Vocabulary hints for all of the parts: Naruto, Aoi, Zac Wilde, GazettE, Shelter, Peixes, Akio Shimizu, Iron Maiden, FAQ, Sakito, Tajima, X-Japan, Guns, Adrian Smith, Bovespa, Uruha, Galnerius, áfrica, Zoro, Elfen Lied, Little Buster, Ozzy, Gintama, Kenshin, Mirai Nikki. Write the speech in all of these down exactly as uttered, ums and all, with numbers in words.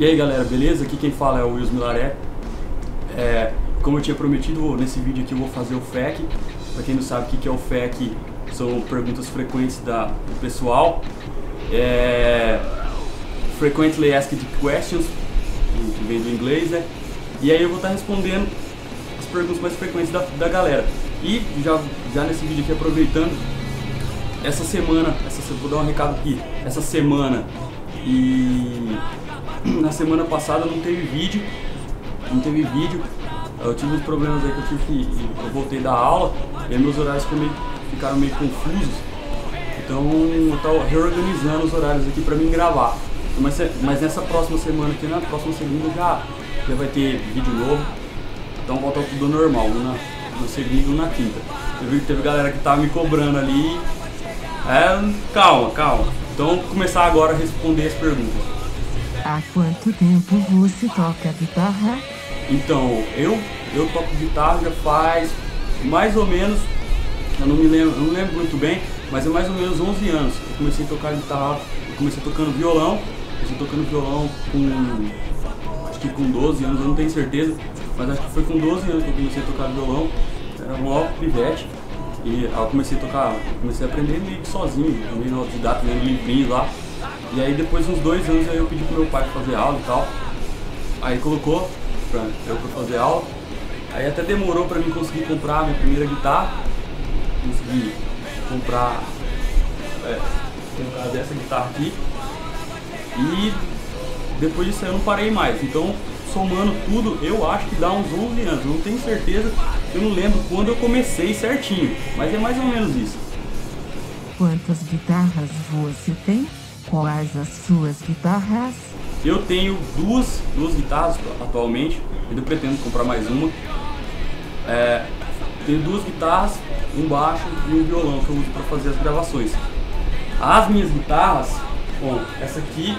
E aí galera, beleza? Aqui quem fala é o Wyllz Milaré. É, como eu tinha prometido, nesse vídeo aqui eu vou fazer o F A Q. Pra quem não sabe o que é o F A Q, são perguntas frequentes da, do pessoal. É, Frequently Asked Questions, que vem do inglês, né? E aí eu vou estar respondendo as perguntas mais frequentes da, da galera. E já, já nesse vídeo aqui, aproveitando, essa semana, essa, vou dar um recado aqui, essa semana e... na semana passada não teve vídeo, não teve vídeo, eu tive uns problemas aí que eu tive que, eu voltei da aula e aí meus horários meio, ficaram meio confusos, então eu estava reorganizando os horários aqui para mim gravar, mas, mas nessa próxima semana aqui, na próxima segunda já, já vai ter vídeo novo, então volta tudo ao normal, uma na segunda e na quinta. Eu vi que teve galera que tava me cobrando ali, é, calma, calma, então vou começar agora a responder as perguntas. Há quanto tempo você toca guitarra? Então, eu, eu toco guitarra já faz mais ou menos, eu não me lembro, eu não lembro muito bem, mas é mais ou menos onze anos. Eu comecei a tocar guitarra, eu comecei tocando violão, comecei tocando violão com, acho que com doze anos, eu não tenho certeza, mas acho que foi com doze anos que eu comecei a tocar violão, era um maior pivete, e aí eu comecei a tocar, comecei a aprender meio que sozinho, meio no autodidata, lendo livrinho lá. E aí depois de uns dois anos aí eu pedi pro meu pai fazer aula e tal, aí colocou pra eu pra fazer aula, aí até demorou pra mim conseguir comprar a minha primeira guitarra, consegui comprar, é, no caso dessa guitarra aqui, e depois disso aí eu não parei mais, então somando tudo eu acho que dá uns onze anos, eu não tenho certeza, eu não lembro quando eu comecei certinho, mas é mais ou menos isso. Quantas guitarras você tem? Quais as suas guitarras? Eu tenho duas, duas guitarras atualmente, ainda pretendo comprar mais uma. É, tenho duas guitarras, um baixo e um violão que eu uso para fazer as gravações. As minhas guitarras, bom, essa aqui,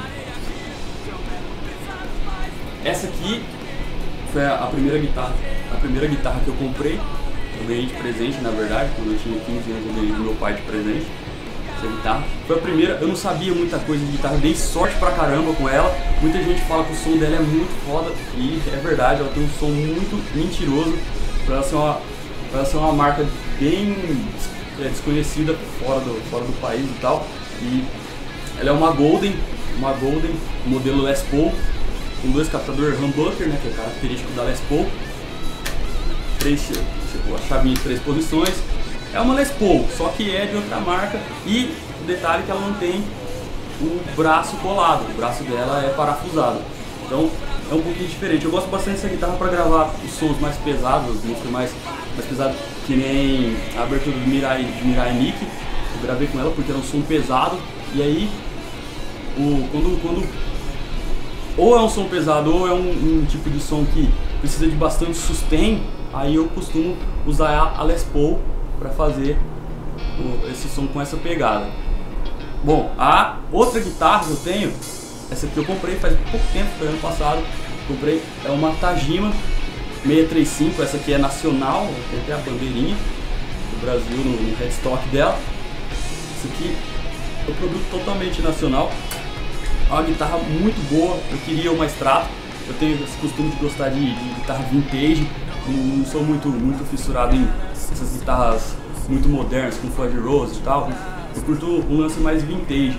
essa aqui foi a primeira guitarra, a primeira guitarra que eu comprei, eu ganhei de presente na verdade, quando eu tinha quinze anos eu ganhei do meu pai de presente. Guitarra. Foi a primeira, eu não sabia muita coisa de guitarra, dei sorte pra caramba com ela. Muita gente fala que o som dela é muito foda e é verdade, ela tem um som muito mentiroso pra ela ser uma, pra ela ser uma marca bem é, desconhecida fora do, fora do país e tal. E ela é uma Golden, uma Golden modelo Les Paul, com dois captadores humbucker, né, que é característico da Les Paul, três, tipo, a chavinha de três posições. É uma Les Paul, só que é de outra marca e o detalhe é que ela não tem o braço colado, o braço dela é parafusado, então é um pouquinho diferente. Eu gosto bastante dessa guitarra para gravar os sons mais pesados, as músicas mais, mais pesadas, que nem a abertura do Mirai, de Mirai Nikki, eu gravei com ela porque era um som pesado e aí o, quando, quando ou é um som pesado ou é um, um tipo de som que precisa de bastante sustain, aí eu costumo usar a Les Paul para fazer o, esse som com essa pegada. Bbom, a outra guitarra que eu tenho, essa que eu comprei faz pouco tempo, foi ano passado, comprei, é uma Tajima seis três cinco, essa aqui é nacional, tem até a bandeirinha do Brasil no, no headstock dela. Essa aqui é um produto totalmente nacional, é uma guitarra muito boa, eu queria uma Strato, eu tenho esse costume de gostar de, de guitarra vintage, não sou muito, muito fissurado em essas guitarras muito modernas, com Floyd Rose e tal, eu curto um lance mais vintage,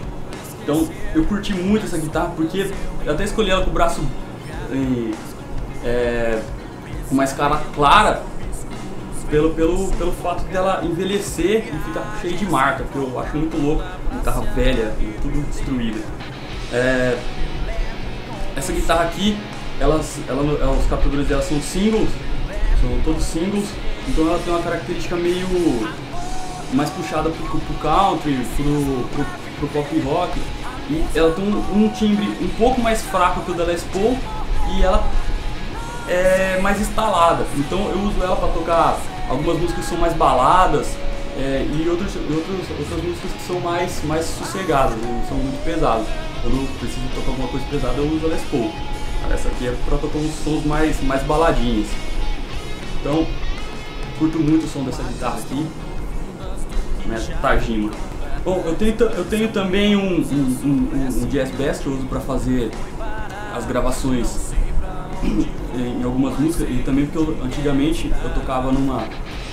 então eu curti muito essa guitarra porque eu até escolhi ela com o braço é, com mais cara clara, pelo, pelo, pelo fato dela envelhecer e ficar cheia de marca, que eu acho muito louco, guitarra velha e tudo destruída. É, essa guitarra aqui, elas, ela, ela, os captadores dela são singles, são todos singles, então ela tem uma característica meio mais puxada pro, pro country, pro, pro, pro pop rock, e ela tem um, um timbre um pouco mais fraco que o da Les Paul e ela é mais instalada, então eu uso ela para tocar algumas músicas que são mais baladas é, e outros, outros, outras músicas que são mais, mais sossegadas, não são muito pesadas, eu não preciso tocar alguma coisa pesada, eu uso a Les Paul. Essa aqui é para tocar uns sons mais, mais baladinhos. Então, curto muito o som dessa guitarra aqui, né, Tajima. Bom, eu tenho, eu tenho também um, um, um, um jazz bass que eu uso para fazer a as gravações em algumas músicas, e também porque eu, antigamente eu tocava numa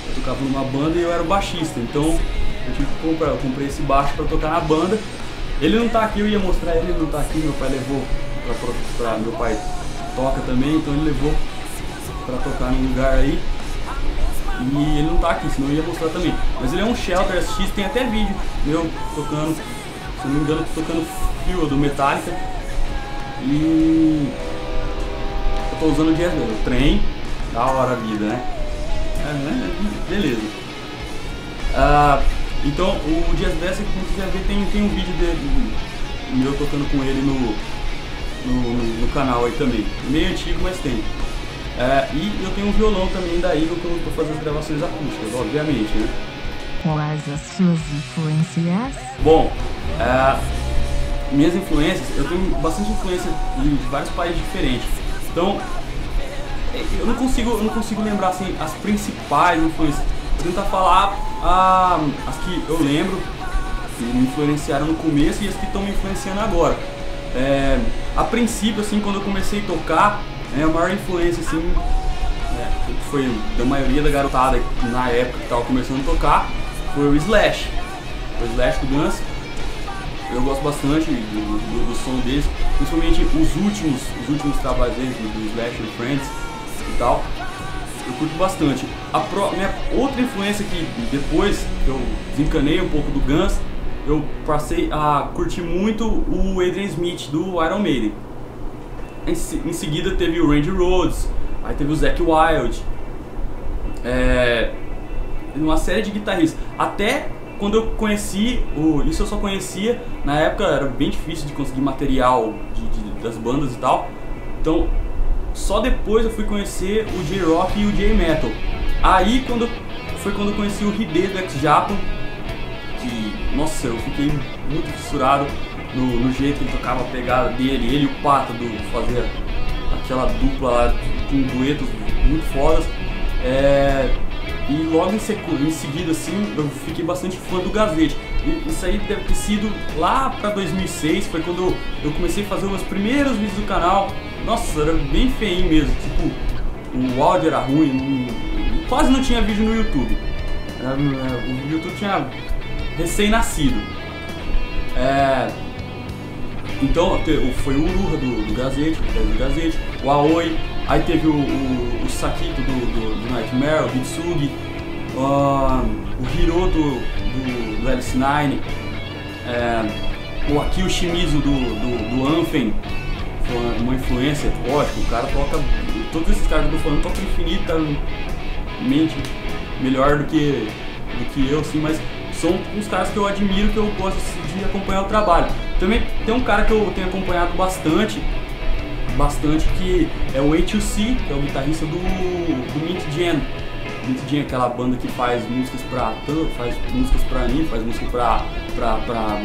eu tocava numa banda e eu era o baixista, então eu tive que comprar, eu comprei esse baixo para tocar na banda. Ele não tá aqui, eu ia mostrar, ele não tá aqui, meu pai levou pra, pra, pra meu pai toca também, então ele levou para tocar num lugar aí. E ele não tá aqui, senão eu ia mostrar também. Mas ele é um Shelter X, tem até vídeo meu tocando, se não me engano, tocando Fio do Metallica. E eu tô usando o jazz, o trem, da hora a vida, né? É, beleza. Ah, então o jazz dessa, como vocês já viram, tem, tem um vídeo dele, meu tocando com ele no, no, no canal aí também. Meio antigo, mas tem. É, e eu tenho um violão também da Hiro, que eu tô fazendo gravações acústicas, obviamente, né? Quais as suas influências? Bom, é, minhas influências, eu tenho bastante influência de vários países diferentes. Então, eu não consigo, eu não consigo lembrar assim, as principais influências. Eu vou tentar falar ah, as que eu lembro, que me influenciaram no começo e as que estão me influenciando agora. É, a princípio, assim, quando eu comecei a tocar, é, a maior influência assim, né, foi da maioria da garotada na época que estava começando a tocar, foi o Slash, o Slash do Guns. Eu gosto bastante do, do, do som deles, principalmente os últimos, os últimos trabalhos deles, do Slash e Friends e tal, eu curto bastante. A pro, minha outra influência que depois eu desencanei um pouco do Guns, eu passei a curtir muito o Adrian Smith do Iron Maiden. Em seguida teve o Randy Rhodes, aí teve o Zac Wilde, é, uma série de guitarristas. Até quando eu conheci, o, isso eu só conhecia, na época era bem difícil de conseguir material de, de, das bandas e tal. Então só depois eu fui conhecer o J-Rock e o J-Metal. Aí quando, foi quando eu conheci o Hide do X-Japan, que, nossa, eu fiquei muito fissurado. No, no jeito que ele tocava a pegada dele, ele e o Pato do fazer aquela dupla lá com duetos muito fodas. É, e logo em, secu, em seguida assim, eu fiquei bastante fã do GazettE. E isso aí deve ter sido lá pra dois mil e seis, foi quando eu, eu comecei a fazer os meus primeiros vídeos do canal. Nossa, era bem feinho mesmo, tipo, o áudio era ruim, não, quase não tinha vídeo no YouTube. Era, o YouTube tinha recém-nascido. É, então foi o Uruha do, do GazettE, do GazettE, o Aoi, aí teve o, o, o Sakito do, do, do Nightmare, o Hitsugi, uh, o Hiro do, do, do L C nove, é, o Akio Shimizu do, do, do Anfen, foi uma, uma influência, lógico, o cara toca, todos esses caras que eu tô falando tocam infinitamente melhor do que, do que eu, assim, mas são uns caras que eu admiro, que eu gosto de acompanhar o trabalho. Também tem um cara que eu tenho acompanhado bastante, bastante, que é o A dois C, que é o guitarrista do, do Mintgen. Mintgen é aquela banda que faz músicas pra faz músicas pra anime, faz música pra, pra, pra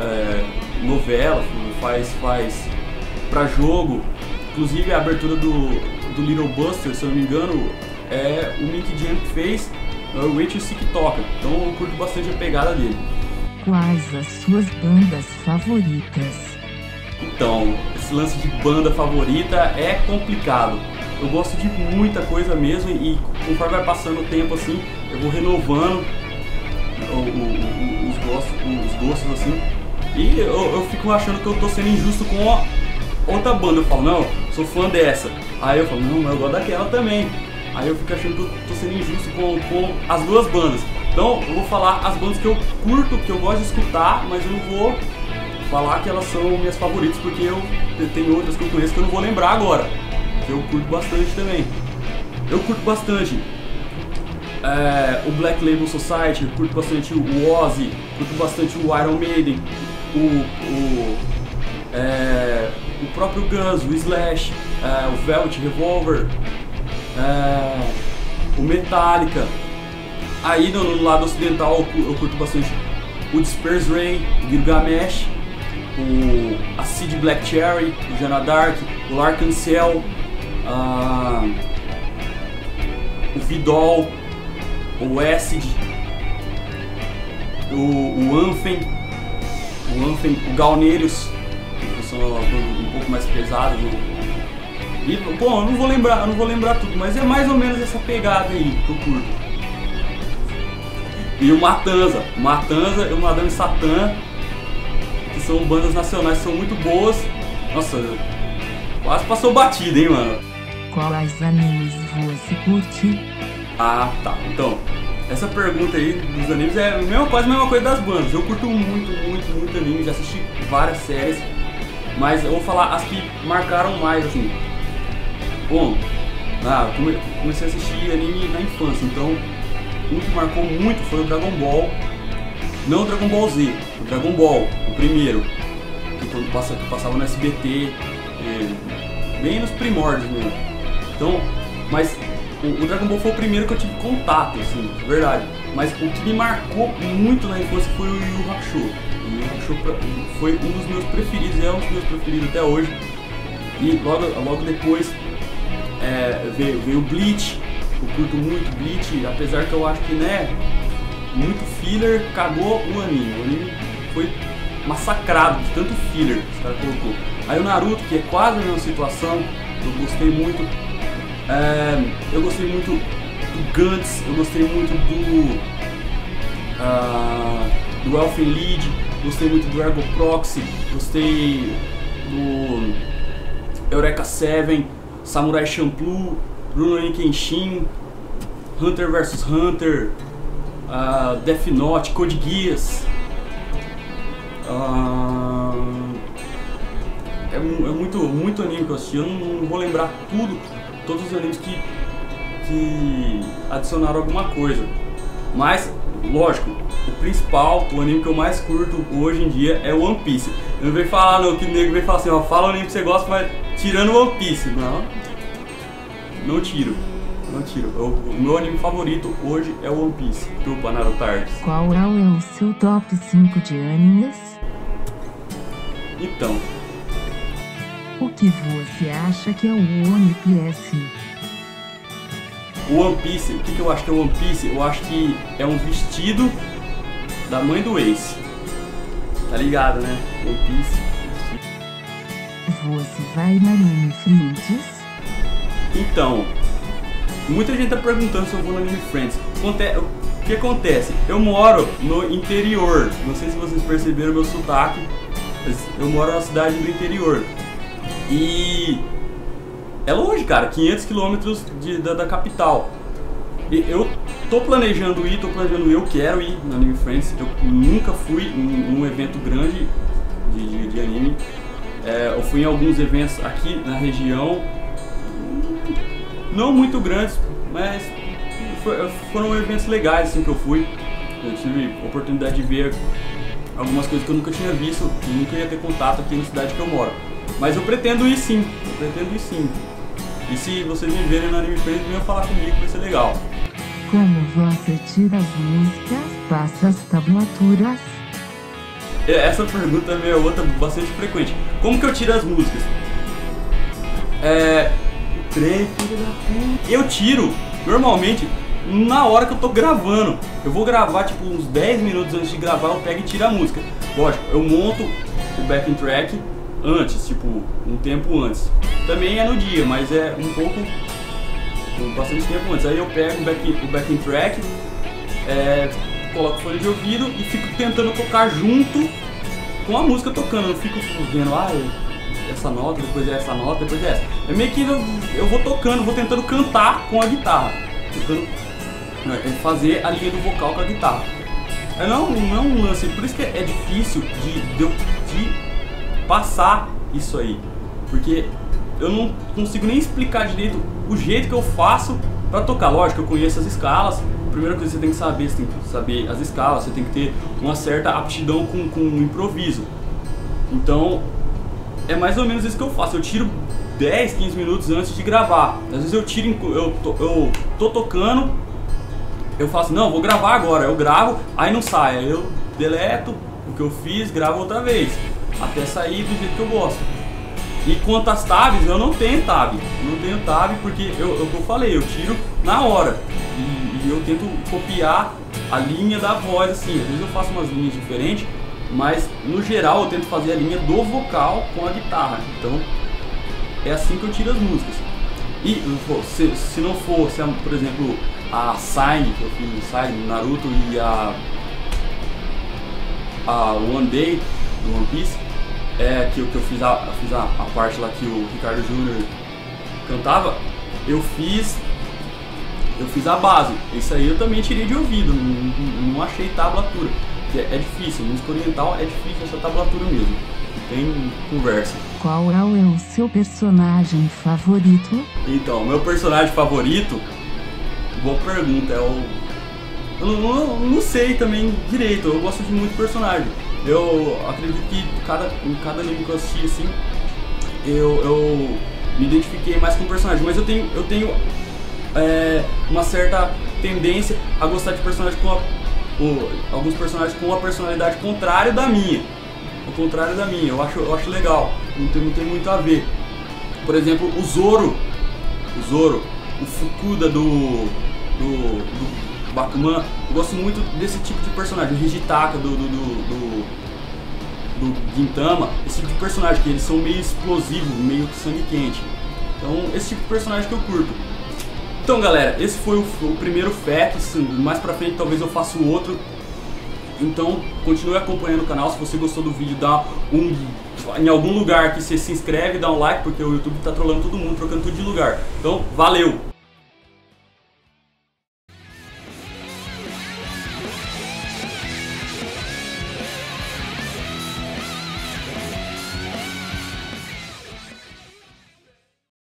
é, novela, faz, faz pra jogo. Inclusive a abertura do, do Little Buster, se eu não me engano, é o Mintgen que fez. É o A dois C que toca, então eu curto bastante a pegada dele. Quais as suas bandas favoritas? Então, esse lance de banda favorita é complicado. Eu gosto de muita coisa mesmo e conforme vai passando o tempo assim, eu vou renovando os gostos, os gostos assim. E eu, eu fico achando que eu tô sendo injusto com a outra banda. Eu falo, não, sou fã dessa. Aí eu falo, não, mas eu gosto daquela também. Aí eu fico achando que eu tô sendo injusto com, com as duas bandas. Então eu vou falar as bandas que eu curto, que eu gosto de escutar, mas eu não vou falar que elas são minhas favoritas, porque eu tenho outras que eu conheço que eu não vou lembrar agora, que eu curto bastante também. Eu curto bastante é, o Black Label Society, eu curto bastante o Ozzy, curto bastante o Iron Maiden, o, o, é, o próprio Guns, o Slash, é, o Velvet Revolver, É, o Metallica. Aí no, no lado ocidental eu, eu curto bastante o Disperse Ray, o Gilgamesh, o Acid Black Cherry, o Jana Dark, o L'Arc~en~Ciel, uh, o Vidal, o Acid, o, o Anfen, o Anfen, o Galnerius, começou um pouco mais pesado. E, bom, eu não vou lembrar, eu não vou lembrar tudo, mas é mais ou menos essa pegada aí que eu curto. E o Matanza, Matanza e o Madame Satã, que são bandas nacionais, são muito boas. Nossa, quase passou batida, hein, mano. Quais animes você curte? Ah, tá. Então, essa pergunta aí dos animes é a mesma, quase a mesma coisa das bandas. Eu curto muito, muito, muito anime, já assisti várias séries, mas eu vou falar as que marcaram mais, assim. Bom, ah, comecei a assistir anime na infância, então um que marcou muito foi o Dragon Ball. Não o Dragon Ball Z, o Dragon Ball, o primeiro, que quando passa, que passava no S B T, é, bem nos primórdios mesmo. Então, mas o, o Dragon Ball foi o primeiro que eu tive contato, assim, de verdade. Mas o que me marcou muito na infância foi o Yu Hakusho. O Yu Hakusho foi um dos meus preferidos, é um dos meus preferidos até hoje. E logo, logo depois é, veio, veio o Bleach. Eu curto muito Bleach, apesar que eu acho que, né, muito filler cagou o anime. O anime foi massacrado de tanto filler que os caras colocou. Aí o Naruto, que é quase a mesma situação, eu gostei muito. É, eu gostei muito do Guns, eu gostei muito do uh, do Elfen Lied, gostei muito do Ergo Proxy, gostei do Eureka Seven, Samurai Champloo, Rurouni Kenshin, Hunter versus. Hunter, uh, Death Note, Code Geass. Uh, é, é muito, muito anime que eu assisti, eu não, não vou lembrar tudo, todos os animes que, que adicionaram alguma coisa. Mas, lógico, o principal, o anime que eu mais curto hoje em dia é One Piece. Eu não vejo falar não, que o nego veio falar assim, ó, fala o anime que você gosta, mas tirando One Piece, não. Não tiro, não tiro. O meu anime favorito hoje é One Piece, do Naruto Tardes. Qual é o seu top cinco de animes? Então, o que você acha que é o One Piece? O One Piece, o que eu acho que é o One Piece? Eu acho que é um vestido da mãe do Ace. Tá ligado, né? One Piece. Você vai na Anime Friends? Então, muita gente tá perguntando se eu vou no Anime Friends. O que acontece? Eu moro no interior, não sei se vocês perceberam meu sotaque, mas eu moro na cidade do interior. E é longe, cara, quinhentos quilômetros da, da capital. E eu tô planejando ir, tô planejando ir, eu quero ir no Anime Friends. Eu nunca fui em um evento grande de, de, de anime. É, eu fui em alguns eventos aqui na região. Não muito grandes, mas foram eventos legais assim que eu fui. Eu tive a oportunidade de ver algumas coisas que eu nunca tinha visto e nunca ia ter contato aqui na cidade que eu moro. Mas eu pretendo ir sim, eu pretendo ir sim. E se vocês me verem no Anime Friends, venham falar comigo, vai ser legal. Como você tira as músicas, passa as tablaturas? Essa pergunta é outra bastante frequente. Como que eu tiro as músicas? É... Eu tiro, normalmente, na hora que eu tô gravando. Eu vou gravar tipo uns dez minutos antes de gravar, eu pego e tiro a música. Lógico, eu monto o backing track antes, tipo, um tempo antes. Também é no dia, mas é um pouco, bastante tempo antes. Aí eu pego o backing, o backing track, é, coloco fone de ouvido e fico tentando tocar junto com a música tocando. Eu fico vendo, ah, eu... essa nota, depois é essa nota, depois é essa. É meio que eu, eu vou tocando, vou tentando cantar com a guitarra, tentando fazer a linha do vocal com a guitarra. É não, não é um lance, por isso que é difícil de, de, de passar isso aí, porque eu não consigo nem explicar direito o jeito que eu faço para tocar. Lógico, eu conheço as escalas. A primeira coisa que você tem que saber, você tem que saber as escalas, você tem que ter uma certa aptidão com, com o improviso. Então é mais ou menos isso que eu faço, eu tiro dez, quinze minutos antes de gravar. Às vezes eu tiro, eu tô, eu tô tocando, eu faço, não, vou gravar agora, eu gravo, aí não sai, aí eu deleto o que eu fiz, gravo outra vez, até sair do jeito que eu gosto. E quanto às tabs, eu não tenho tab, não tenho tab porque eu, eu, eu falei, eu tiro na hora e, e eu tento copiar a linha da voz, assim, às vezes eu faço umas linhas diferentes, mas no geral eu tento fazer a linha do vocal com a guitarra, então é assim que eu tiro as músicas. E se, se não for, se é, por exemplo, a Sign, que eu fiz no Sign, Naruto, e a, a One Day do One Piece, é, que, que eu fiz, a, eu fiz a, a parte lá que o Ricardo Júnior cantava, eu fiz eu fiz a base, isso aí eu também tirei de ouvido, não, não, não achei tablatura, que é, é difícil, música oriental é difícil achar tablatura mesmo, tem conversa. Qual é o seu personagem favorito? Então, meu personagem favorito, boa pergunta, é o... Eu não, não, não sei também direito, eu gosto de muito personagem, eu acredito que cada, em cada anime que eu assisti assim, eu, eu me identifiquei mais com o personagem, mas eu tenho... Eu tenho É, uma certa tendência a gostar de personagens com a, ou, alguns personagens com uma personalidade contrária da minha, ao contrário da minha, eu acho, eu acho legal, não tem, não tem muito a ver. Por exemplo, o Zoro, o Zoro, o Fukuda do, do, do Bakuman, eu gosto muito desse tipo de personagem, o Hijitaka do, do, do, do Gintama, esse tipo de personagem que eles são meio explosivos, meio sangue quente, então esse tipo de personagem que eu curto. Então galera, esse foi o, o primeiro F A Q, mais pra frente talvez eu faça o outro, então continue acompanhando o canal, se você gostou do vídeo dá um, em algum lugar que você se inscreve, dá um like, porque o YouTube tá trolando todo mundo, trocando tudo de lugar, então valeu!